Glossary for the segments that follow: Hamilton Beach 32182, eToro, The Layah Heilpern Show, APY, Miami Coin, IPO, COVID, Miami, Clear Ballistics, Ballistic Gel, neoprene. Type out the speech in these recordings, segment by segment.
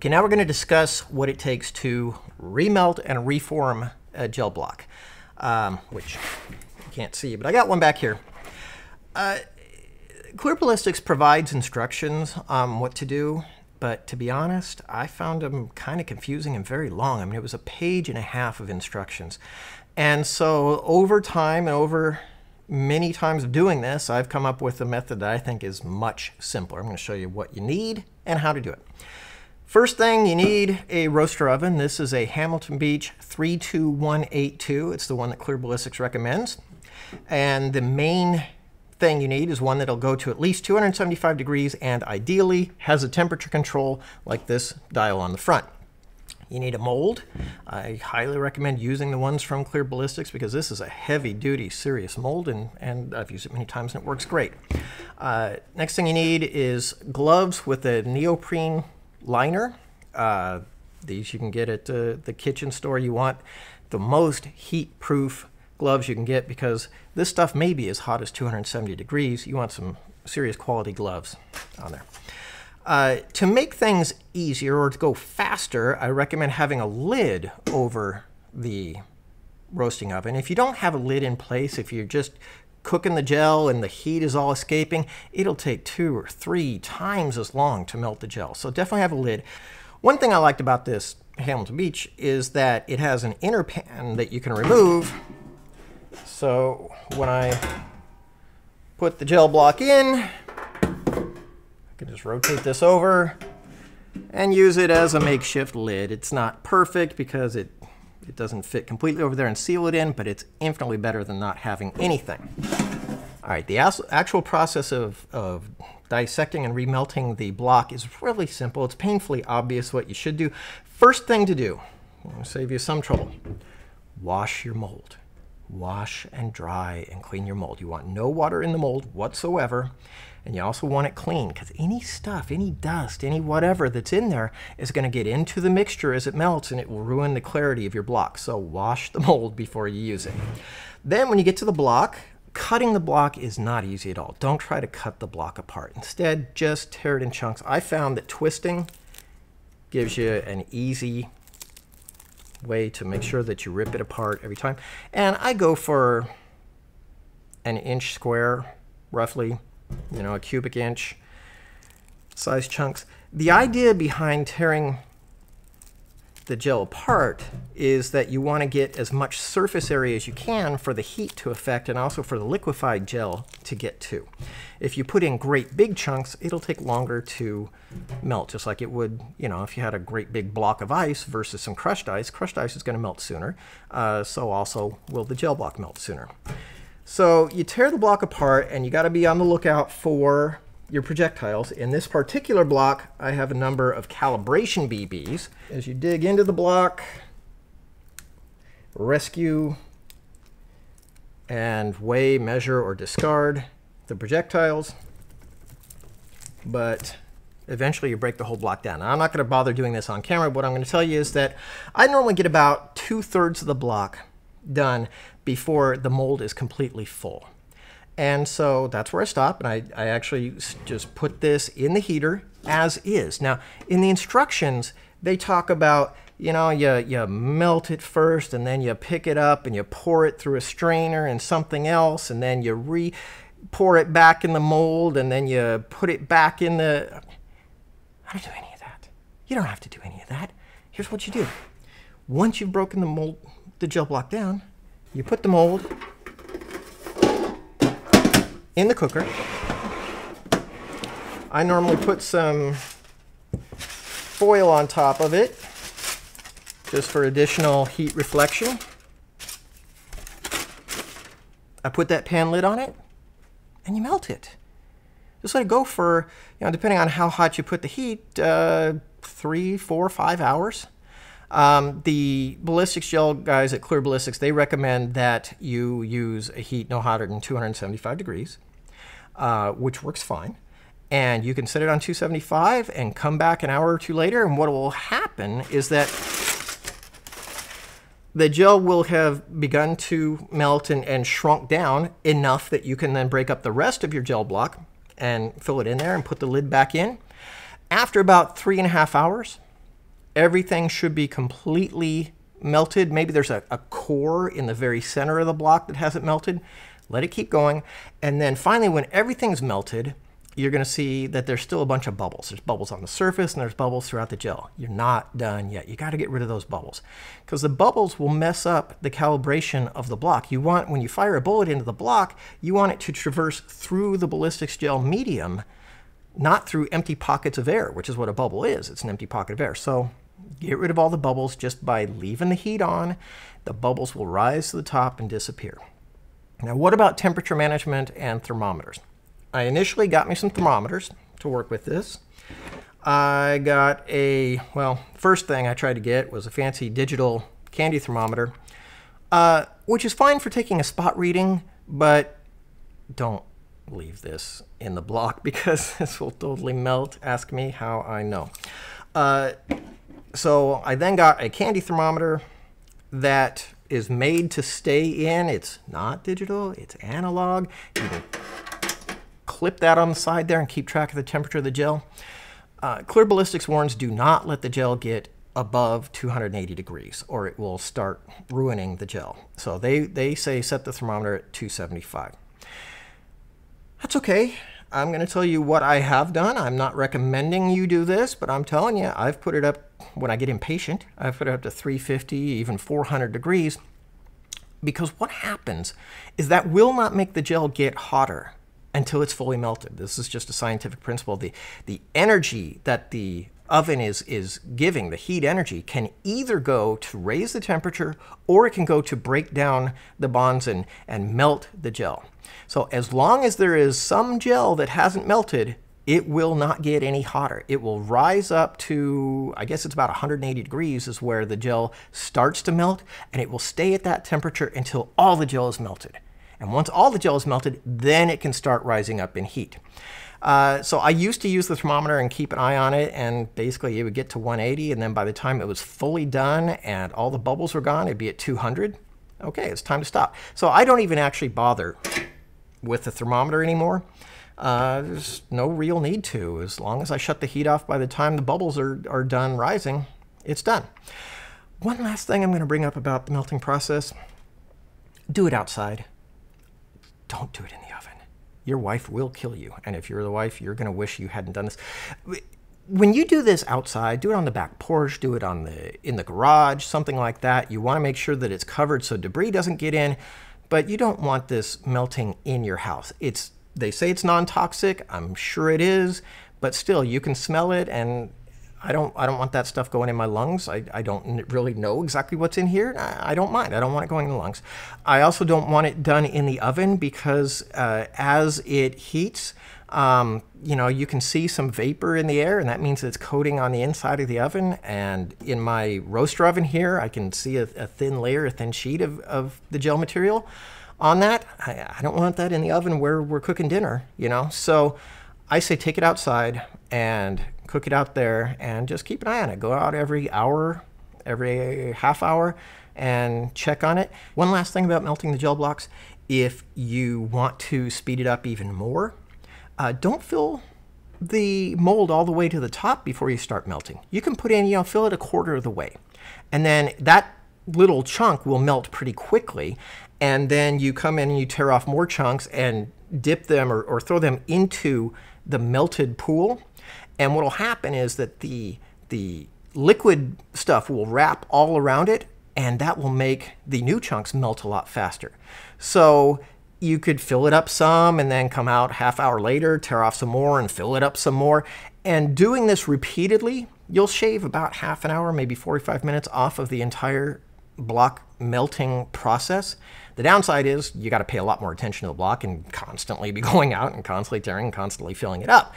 Okay, now we're going to discuss what it takes to remelt and reform a gel block, which you can't see, but I got one back here. Clear Ballistics provides instructions on what to do, but to be honest, I found them kind of confusing and very long. I mean, it was a page and a half of instructions. And so over time and over many times of doing this, I've come up with a method that I think is much simpler. I'm going to show you what you need and how to do it. First thing, you need a roaster oven. This is a Hamilton Beach 32182. It's the one that Clear Ballistics recommends. And the main thing you need is one that'll go to at least 275 degrees and ideally has a temperature control like this dial on the front. You need a mold. I highly recommend using the ones from Clear Ballistics because this is a heavy-duty, serious mold, and I've used it many times and it works great. Next thing you need is gloves with a neoprene liner. These you can get at the kitchen store. You want the most heat-proof gloves you can get because this stuff may be as hot as 270 degrees. You want some serious quality gloves on there. To make things easier or to go faster, I recommend having a lid over the roasting oven. If you don't have a lid in place, if you're just cooking the gel and the heat is all escaping, it'll take 2 or 3 times as long to melt the gel. So definitely have a lid. One thing I liked about this Hamilton Beach is that it has an inner pan that you can remove. So when I put the gel block in, I can just rotate this over and use it as a makeshift lid. It's not perfect because it doesn't fit completely over there and seal it in, but it's infinitely better than not having anything. All right, the actual process of dissecting and remelting the block is really simple. It's painfully obvious what you should do. First thing to do, I'm gonna save you some trouble, wash your mold. Wash and dry and clean your mold. You want no water in the mold whatsoever, and you also want it clean because any stuff, any dust, any whatever that's in there is going to get into the mixture as it melts and it will ruin the clarity of your block. So wash the mold before you use it. Then when you get to the block, cutting the block is not easy at all. Don't try to cut the block apart. Instead, just tear it in chunks. I found that twisting gives you an easy way to make sure that you rip it apart every time. And I go for an inch square, roughly, you know, a cubic inch size chunks. The idea behind tearing the gel apart is that you want to get as much surface area as you can for the heat to affect and also for the liquefied gel to get to. If you put in great big chunks, it'll take longer to melt, just like it would, you know, if you had a great big block of ice versus some crushed ice. Crushed ice is going to melt sooner, so also will the gel block melt sooner. So you tear the block apart and you got to be on the lookout for your projectiles. In this particular block, I have a number of calibration BBs. As you dig into the block, rescue and weigh, measure, or discard the projectiles, but eventually you break the whole block down. Now, I'm not going to bother doing this on camera, but what I'm going to tell you is that I normally get about 2/3 of the block done before the mold is completely full. And so that's where I stop, and I actually just put this in the heater as is. Now, in the instructions, they talk about, you know, you melt it first, and then you pick it up, and you pour it through a strainer and something else, and then you re-pour it back in the mold, and then you put it back in the... I don't do any of that. You don't have to do any of that. Here's what you do. Once you've broken the mold, the gel block down, you put the mold in the cooker. I normally put some foil on top of it just for additional heat reflection. I put that pan lid on it and you melt it. Just let it go for, you know, depending on how hot you put the heat, 3, 4, 5 hours. The ballistics gel guys at Clear Ballistics, they recommend that you use a heat no hotter than 275 degrees. Which works fine, and you can set it on 275 and come back an hour or 2 later, and what will happen is that the gel will have begun to melt and shrunk down enough that you can then break up the rest of your gel block and fill it in there and put the lid back in. After about 3.5 hours, Everything should be completely melted. Maybe there's a core in the very center of the block that hasn't melted. Let it keep going. And then finally, when everything's melted, you're going to see that there's still a bunch of bubbles. There's bubbles on the surface and there's bubbles throughout the gel. You're not done yet. You got to get rid of those bubbles because the bubbles will mess up the calibration of the block. You want, when you fire a bullet into the block, you want it to traverse through the ballistics gel medium, not through empty pockets of air, which is what a bubble is. It's an empty pocket of air. So get rid of all the bubbles just by leaving the heat on. The bubbles will rise to the top and disappear. Now, what about temperature management and thermometers? I initially got me some thermometers to work with this. I got a, well, first thing I tried to get was a fancy digital candy thermometer, which is fine for taking a spot reading, but don't leave this in the block because this will totally melt. Ask me how I know. So I then got a candy thermometer that is made to stay in. It's not digital, it's analog. You can clip that on the side there and keep track of the temperature of the gel. Clear Ballistics warns, do not let the gel get above 280 degrees or it will start ruining the gel. So they say set the thermometer at 275. That's okay. I'm going to tell you what I have done. I'm not recommending you do this, but I'm telling you, I've put it up, when I get impatient, I've put it up to 350, even 400 degrees, because what happens is that will not make the gel get hotter until it's fully melted. This is just a scientific principle. The energy that the oven is giving, the heat energy, can either go to raise the temperature or it can go to break down the bonds and melt the gel. So as long as there is some gel that hasn't melted, it will not get any hotter. It will rise up to, I guess it's about 180 degrees is where the gel starts to melt, and it will stay at that temperature until all the gel is melted. And once all the gel is melted, then it can start rising up in heat. So I used to use the thermometer and keep an eye on it, and basically it would get to 180, and then by the time it was fully done and all the bubbles were gone, it'd be at 200. Okay, it's time to stop. So I don't even actually bother with the thermometer anymore. There's no real need to. As long as I shut the heat off by the time the bubbles are done rising, it's done. One last thing I'm going to bring up about the melting process. Do it outside. Don't do it in the oven. Your wife will kill you. And if you're the wife, you're going to wish you hadn't done this. When you do this outside, do it on the back porch, do it on in the garage, something like that. You want to make sure that it's covered so debris doesn't get in, but you don't want this melting in your house. They say it's non-toxic. I'm sure it is, but still, you can smell it, and I don't want that stuff going in my lungs. I don't really know exactly what's in here. I don't mind. I don't want it going in the lungs. I also don't want it done in the oven because as it heats, you know, you can see some vapor in the air, and that means it's coating on the inside of the oven. And in my roaster oven here, I can see a thin layer, a thin sheet of the gel material on that. I don't want that in the oven where we're cooking dinner, you know? So I say take it outside and cook it out there and just keep an eye on it. Go out every hour, every half hour, and check on it. One last thing about melting the gel blocks. If you want to speed it up even more, don't fill the mold all the way to the top before you start melting. You can put in, you know, fill it a quarter of the way. And then that little chunk will melt pretty quickly. And then you come in and you tear off more chunks and dip them or throw them into the melted pool. And what will happen is that the liquid stuff will wrap all around it, and that will make the new chunks melt a lot faster. So you could fill it up some and then come out half hour later, tear off some more and fill it up some more. And doing this repeatedly, you'll shave about half an hour, maybe 45 minutes off of the entire block melting process. The downside is you got to pay a lot more attention to the block and constantly be going out and constantly tearing and constantly filling it up.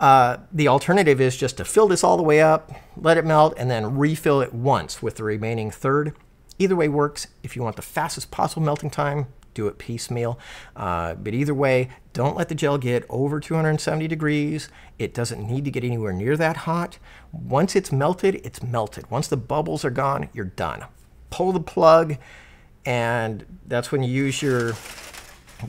The alternative is just to fill this all the way up, let it melt, and then refill it once with the remaining third. Either way works. If you want the fastest possible melting time, do it piecemeal. But either way, don't let the gel get over 270 degrees. It doesn't need to get anywhere near that hot. Once it's melted, it's melted. Once the bubbles are gone, you're done. Pull the plug, and that's when you use your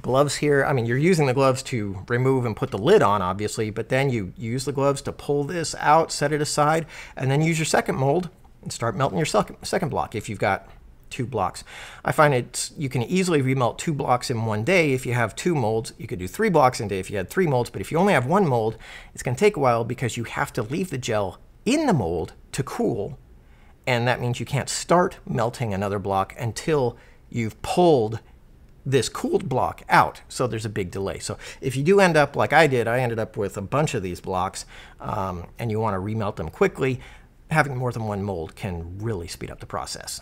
gloves here. I mean, you're using the gloves to remove and put the lid on, obviously, but then you use the gloves to pull this out, set it aside, and then use your second mold and start melting your second block if you've got two blocks. I find you can easily remelt two blocks in one day if you have two molds. You could do three blocks in a day if you had three molds, but if you only have one mold, it's going to take a while because you have to leave the gel in the mold to cool, and that means you can't start melting another block until you've pulled this cooled block out, so there's a big delay. So if you do end up like I did, I ended up with a bunch of these blocks, and you want to remelt them quickly, having more than one mold can really speed up the process.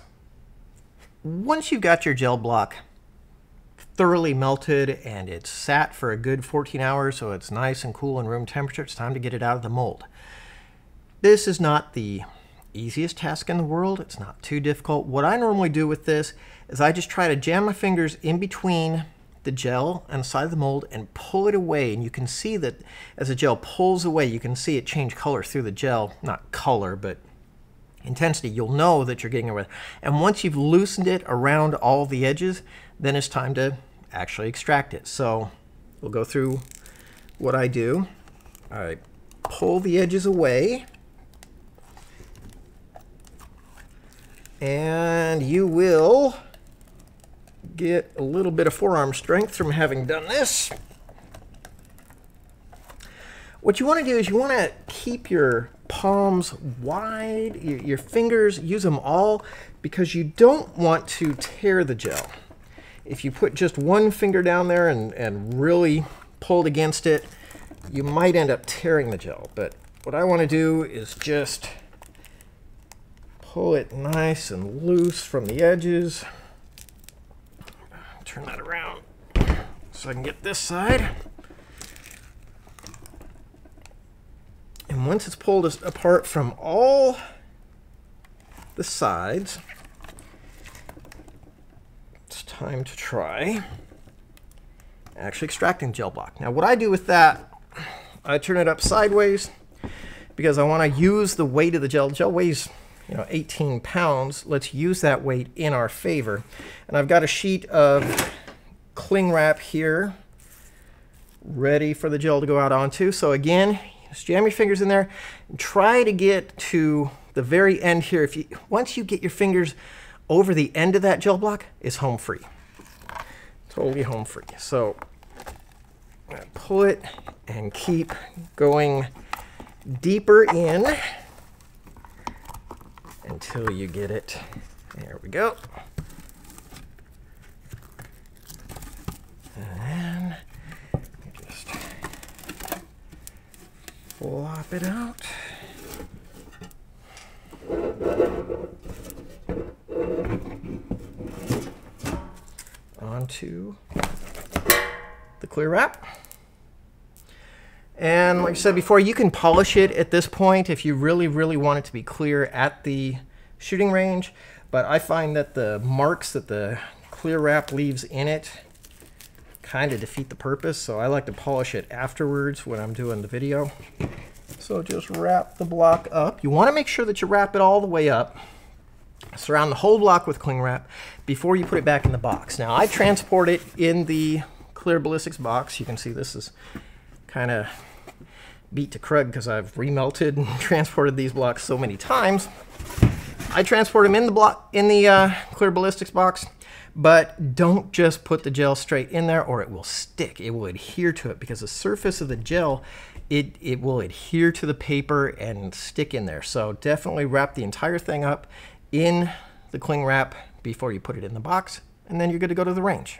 Once you've got your gel block thoroughly melted and it's sat for a good 14 hours, so it's nice and cool and room temperature, it's time to get it out of the mold. This is not the easiest task in the world. It's not too difficult. What I normally do with this is I just try to jam my fingers in between the gel and the side of the mold and pull it away. And you can see that as the gel pulls away, you can see it change color through the gel, not color, but intensity. You'll know that you're getting away. And once you've loosened it around all the edges, then it's time to actually extract it. So we'll go through what I do. All right, pull the edges away. And you will get a little bit of forearm strength from having done this. What you want to do is you want to keep your palms wide, your fingers, use them all, because you don't want to tear the gel. If you put just one finger down there and really pulled against it, you might end up tearing the gel. But what I want to do is just pull it nice and loose from the edges. Turn that around so I can get this side. And once it's pulled apart from all the sides, it's time to try actually extracting gel block. Now what I do with that, I turn it up sideways because I want to use the weight of the gel. Gel weighs, you know, 18 pounds. Let's use that weight in our favor. And I've got a sheet of cling wrap here ready for the gel to go out onto. So again, just jam your fingers in there and try to get to the very end here. Once you get your fingers over the end of that gel block, it's home free. Totally home free. So I'm gonna pull it and keep going deeper in until you get it. There we go. And then just flop it out. Onto the clear wrap. And like I said before, you can polish it at this point if you really, really want it to be clear at the shooting range. But I find that the marks that the clear wrap leaves in it kind of defeat the purpose. So I like to polish it afterwards when I'm doing the video. So just wrap the block up. You want to make sure that you wrap it all the way up. Surround the whole block with cling wrap before you put it back in the box. Now I transport it in the Clear Ballistics box. You can see this is kind of beat to crud because I've remelted and transported these blocks so many times. I transport them in the Clear Ballistics box, but don't just put the gel straight in there or it will stick. It will adhere to it because the surface of the gel, it will adhere to the paper and stick in there. So definitely wrap the entire thing up in the cling wrap before you put it in the box, and then you're good to go to the range.